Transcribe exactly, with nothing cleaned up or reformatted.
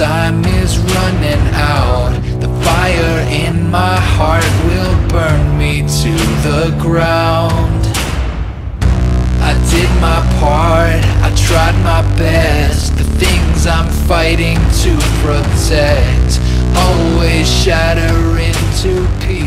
time is running out. The fire in my heart will burn me to the ground. I did my part, I tried my best. The things I'm fighting to protect always shatter into pieces.